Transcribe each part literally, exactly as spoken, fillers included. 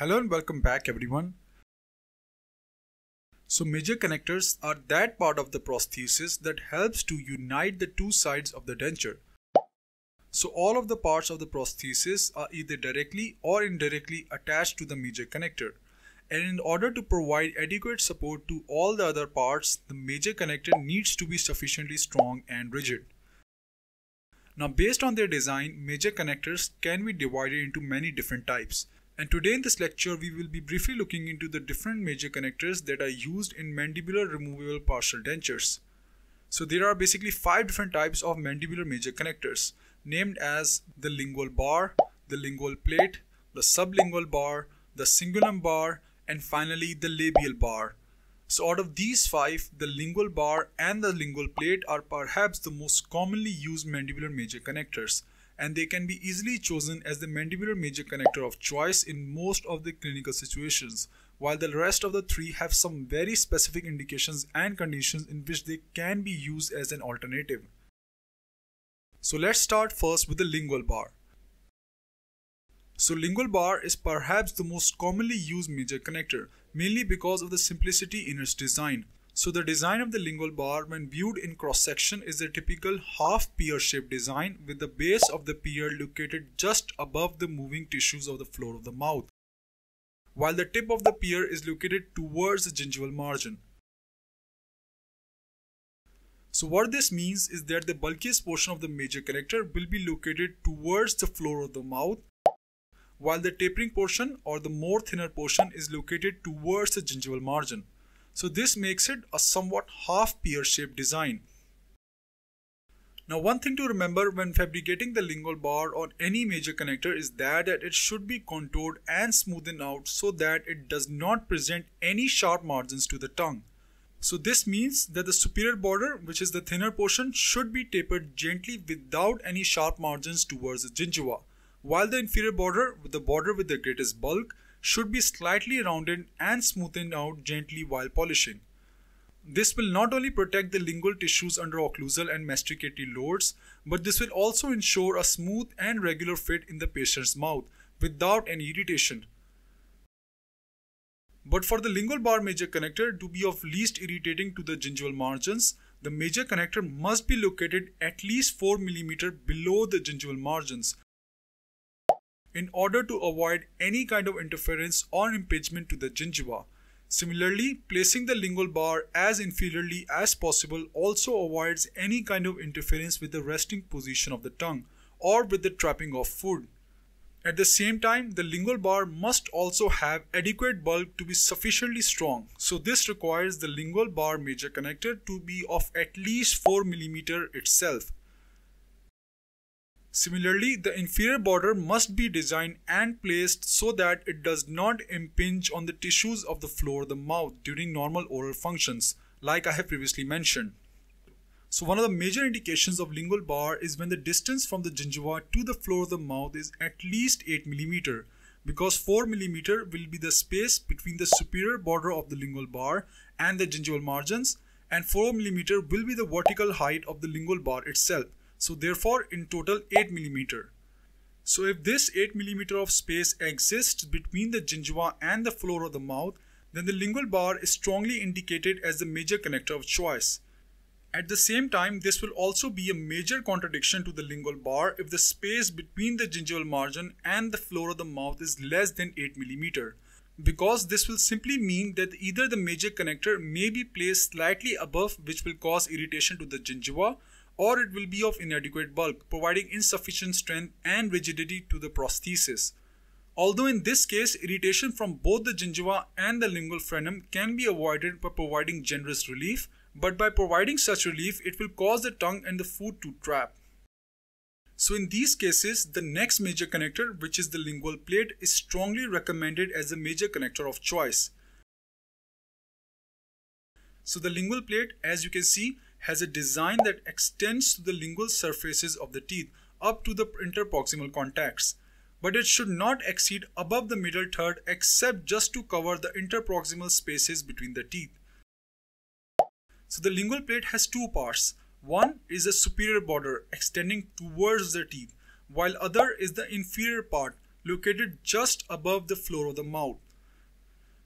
Hello and welcome back everyone. So major connectors are that part of the prosthesis that helps to unite the two sides of the denture. So all of the parts of the prosthesis are either directly or indirectly attached to the major connector. And in order to provide adequate support to all the other parts, the major connector needs to be sufficiently strong and rigid. Now based on their design, major connectors can be divided into many different types. And today in this lecture, we will be briefly looking into the different major connectors that are used in mandibular removable partial dentures. So there are basically five different types of mandibular major connectors, named as the lingual bar, the lingual plate, the sublingual bar, the cingulum bar, and finally the labial bar. So out of these five, the lingual bar and the lingual plate are perhaps the most commonly used mandibular major connectors. And they can be easily chosen as the mandibular major connector of choice in most of the clinical situations, while the rest of the three have some very specific indications and conditions in which they can be used as an alternative. So let's start first with the lingual bar. So lingual bar is perhaps the most commonly used major connector, mainly because of the simplicity in its design. So the design of the lingual bar when viewed in cross-section is a typical half-pear-shaped design with the base of the pear located just above the moving tissues of the floor of the mouth, while the tip of the pear is located towards the gingival margin. So what this means is that the bulkiest portion of the major connector will be located towards the floor of the mouth, while the tapering portion or the more thinner portion is located towards the gingival margin. So this makes it a somewhat half pear-shaped design. Now one thing to remember when fabricating the lingual bar or any major connector is that, that it should be contoured and smoothened out so that it does not present any sharp margins to the tongue. So this means that the superior border, which is the thinner portion, should be tapered gently without any sharp margins towards the gingiva, while the inferior border, the border with the greatest bulk, should be slightly rounded and smoothened out gently while polishing. This will not only protect the lingual tissues under occlusal and masticatory loads, but this will also ensure a smooth and regular fit in the patient's mouth without any irritation. But for the lingual bar major connector to be of least irritating to the gingival margins, the major connector must be located at least four millimeters below the gingival margins, in order to avoid any kind of interference or impingement to the gingiva. Similarly, placing the lingual bar as inferiorly as possible also avoids any kind of interference with the resting position of the tongue or with the trapping of food. At the same time, the lingual bar must also have adequate bulk to be sufficiently strong. So this requires the lingual bar major connector to be of at least four millimeters itself. Similarly, the inferior border must be designed and placed so that it does not impinge on the tissues of the floor of the mouth during normal oral functions, like I have previously mentioned. So one of the major indications of lingual bar is when the distance from the gingiva to the floor of the mouth is at least eight millimeters, because four millimeters will be the space between the superior border of the lingual bar and the gingival margins, and four millimeters will be the vertical height of the lingual bar itself. So therefore, in total eight millimeters. So if this eight millimeters of space exists between the gingiva and the floor of the mouth, then the lingual bar is strongly indicated as the major connector of choice. At the same time, this will also be a major contradiction to the lingual bar if the space between the gingival margin and the floor of the mouth is less than eight millimeters, because this will simply mean that either the major connector may be placed slightly above, which will cause irritation to the gingiva, or it will be of inadequate bulk, providing insufficient strength and rigidity to the prosthesis. Although in this case, irritation from both the gingiva and the lingual frenum can be avoided by providing generous relief, but by providing such relief, it will cause the tongue and the food to trap. So in these cases, the next major connector, which is the lingual plate, is strongly recommended as the major connector of choice. So the lingual plate, as you can see, has a design that extends to the lingual surfaces of the teeth up to the interproximal contacts, but it should not exceed above the middle third except just to cover the interproximal spaces between the teeth. So the lingual plate has two parts. One is the superior border extending towards the teeth, while other is the inferior part located just above the floor of the mouth.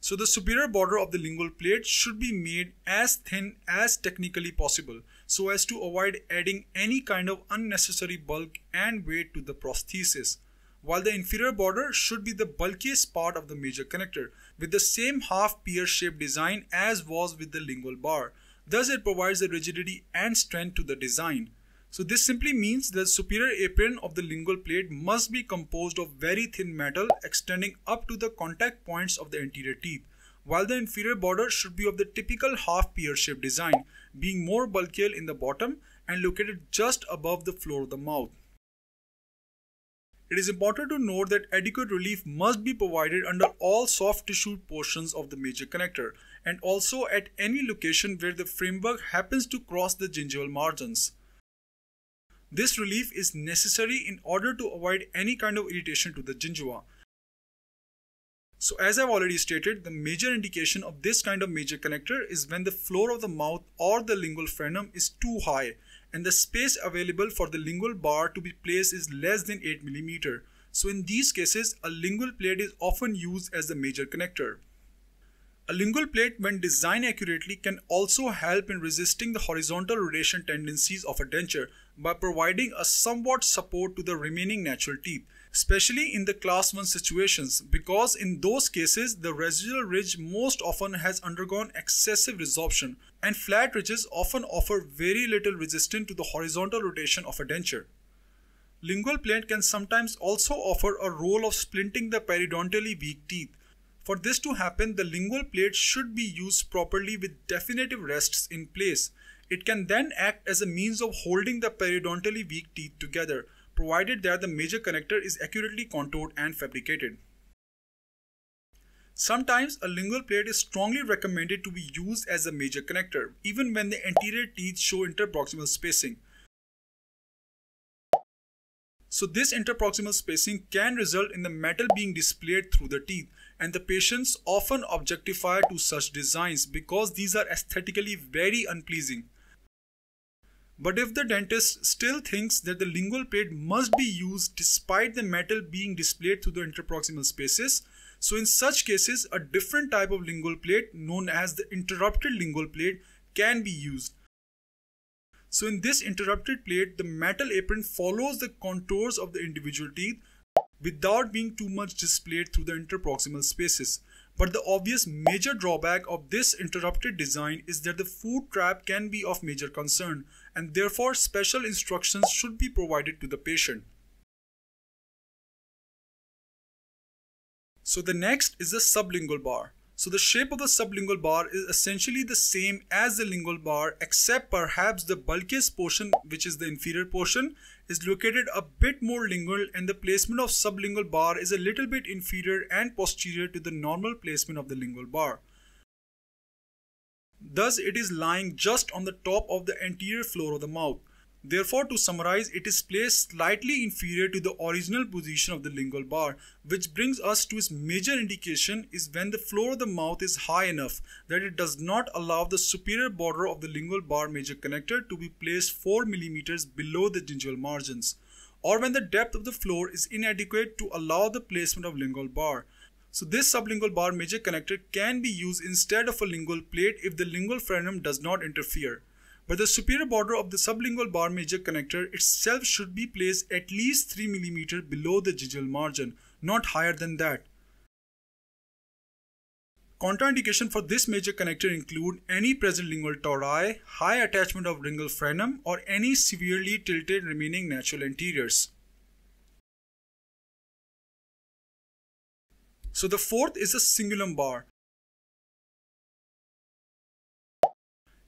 So the superior border of the lingual plate should be made as thin as technically possible so as to avoid adding any kind of unnecessary bulk and weight to the prosthesis, while the inferior border should be the bulkiest part of the major connector with the same half pear shaped design as was with the lingual bar. Thus it provides the rigidity and strength to the design. So this simply means that the superior apron of the lingual plate must be composed of very thin metal extending up to the contact points of the anterior teeth, while the inferior border should be of the typical half pear shaped design, being more bulkier in the bottom and located just above the floor of the mouth. It is important to note that adequate relief must be provided under all soft tissue portions of the major connector and also at any location where the framework happens to cross the gingival margins. This relief is necessary in order to avoid any kind of irritation to the gingiva. So as I've already stated, the major indication of this kind of major connector is when the floor of the mouth or the lingual frenum is too high and the space available for the lingual bar to be placed is less than eight millimeters. So in these cases, a lingual plate is often used as the major connector. A lingual plate, when designed accurately, can also help in resisting the horizontal rotation tendencies of a denture by providing a somewhat support to the remaining natural teeth, especially in the class one situations, because in those cases the residual ridge most often has undergone excessive resorption and flat ridges often offer very little resistance to the horizontal rotation of a denture. Lingual plate can sometimes also offer a role of splinting the periodontally weak teeth. For this to happen, the lingual plate should be used properly with definitive rests in place. It can then act as a means of holding the periodontally weak teeth together, provided that the major connector is accurately contoured and fabricated. Sometimes a lingual plate is strongly recommended to be used as a major connector, even when the anterior teeth show interproximal spacing. So this interproximal spacing can result in the metal being displayed through the teeth, and the patients often objectify to such designs because these are aesthetically very unpleasing. But if the dentist still thinks that the lingual plate must be used despite the metal being displayed through the interproximal spaces, so in such cases a different type of lingual plate known as the interrupted lingual plate can be used. So in this interrupted plate, the metal apron follows the contours of the individual teeth without being too much displayed through the interproximal spaces. But the obvious major drawback of this interrupted design is that the food trap can be of major concern, and therefore special instructions should be provided to the patient. So the next is the sublingual bar. So the shape of the sublingual bar is essentially the same as the lingual bar, except perhaps the bulkiest portion, which is the inferior portion, is located a bit more lingual, and the placement of sublingual bar is a little bit inferior and posterior to the normal placement of the lingual bar. Thus it is lying just on the top of the anterior floor of the mouth. Therefore, to summarize, it is placed slightly inferior to the original position of the lingual bar, which brings us to its major indication is when the floor of the mouth is high enough that it does not allow the superior border of the lingual bar major connector to be placed four millimeters below the gingival margins, or when the depth of the floor is inadequate to allow the placement of lingual bar. So this sublingual bar major connector can be used instead of a lingual plate if the lingual frenum does not interfere. But the superior border of the sublingual bar major connector itself should be placed at least three millimeters below the gingival margin, not higher than that. Contraindication for this major connector include any present lingual tori, high attachment of lingual frenum, or any severely tilted remaining natural anteriors. So the fourth is the cingulum bar.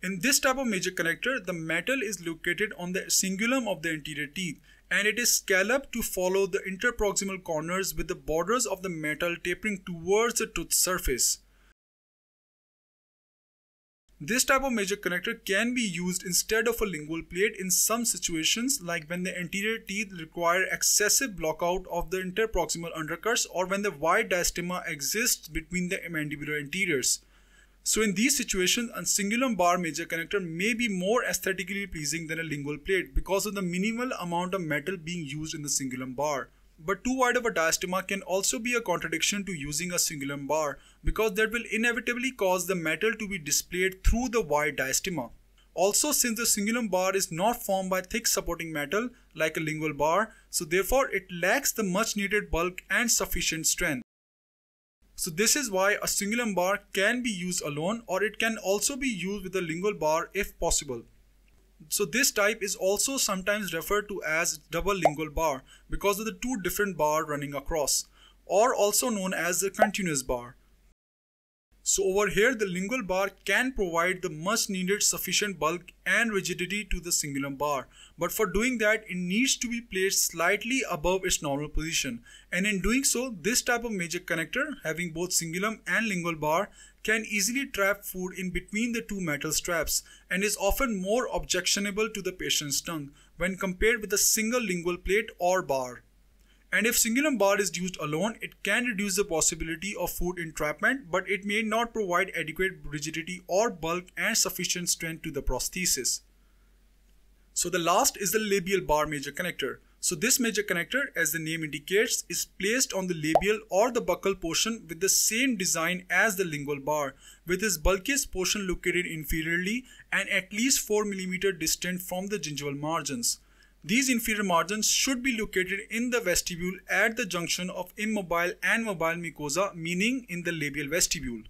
In this type of major connector, the metal is located on the cingulum of the anterior teeth, and it is scalloped to follow the interproximal corners with the borders of the metal tapering towards the tooth surface. This type of major connector can be used instead of a lingual plate in some situations, like when the anterior teeth require excessive blockout of the interproximal undercuts or when the wide diastema exists between the mandibular anteriors. So in these situations, a cingulum bar major connector may be more aesthetically pleasing than a lingual plate because of the minimal amount of metal being used in the cingulum bar. But too wide of a diastema can also be a contradiction to using a cingulum bar, because that will inevitably cause the metal to be displayed through the wide diastema. Also, since the cingulum bar is not formed by thick supporting metal like a lingual bar, so therefore it lacks the much needed bulk and sufficient strength. So this is why a cingulum bar can be used alone, or it can also be used with a lingual bar if possible. So this type is also sometimes referred to as double lingual bar because of the two different bars running across, or also known as the continuous bar. So over here the lingual bar can provide the much needed sufficient bulk and rigidity to the cingulum bar, but for doing that it needs to be placed slightly above its normal position, and in doing so this type of major connector having both cingulum and lingual bar can easily trap food in between the two metal straps and is often more objectionable to the patient's tongue when compared with a single lingual plate or bar. And if cingulum bar is used alone, it can reduce the possibility of food entrapment, but it may not provide adequate rigidity or bulk and sufficient strength to the prosthesis. So the last is the labial bar major connector. So this major connector, as the name indicates, is placed on the labial or the buccal portion with the same design as the lingual bar, with its bulkiest portion located inferiorly and at least four millimeters distant from the gingival margins. These inferior margins should be located in the vestibule at the junction of immobile and mobile mucosa, meaning in the labial vestibule.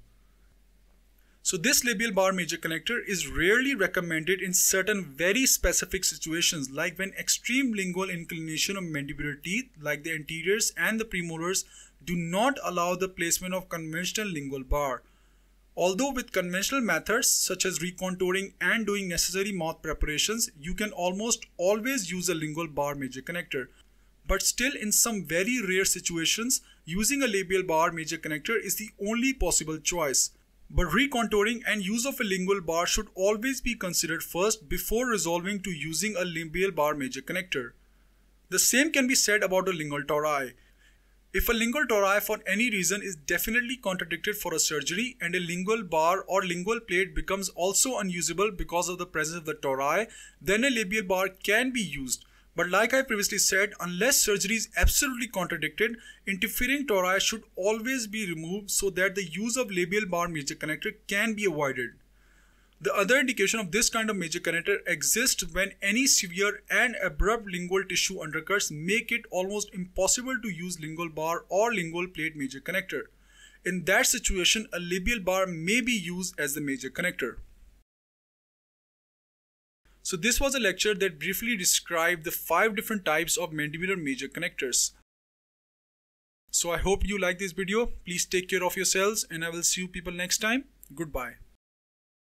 So this labial bar major connector is rarely recommended in certain very specific situations, like when extreme lingual inclination of mandibular teeth like the anteriors and the premolars do not allow the placement of conventional lingual bar. Although with conventional methods such as recontouring and doing necessary mouth preparations, you can almost always use a lingual bar major connector. But still, in some very rare situations, using a labial bar major connector is the only possible choice. But recontouring and use of a lingual bar should always be considered first before resolving to using a labial bar major connector. The same can be said about a lingual tori. If a lingual tori for any reason is definitely contradicted for a surgery and a lingual bar or lingual plate becomes also unusable because of the presence of the tori, then a labial bar can be used. But like I previously said, unless surgery is absolutely contradicted, interfering tori should always be removed so that the use of labial bar major connector can be avoided. The other indication of this kind of major connector exists when any severe and abrupt lingual tissue undercuts make it almost impossible to use lingual bar or lingual plate major connector. In that situation, a labial bar may be used as the major connector. So this was a lecture that briefly described the five different types of mandibular major connectors. So I hope you like this video. Please take care of yourselves, and I will see you people next time. Goodbye.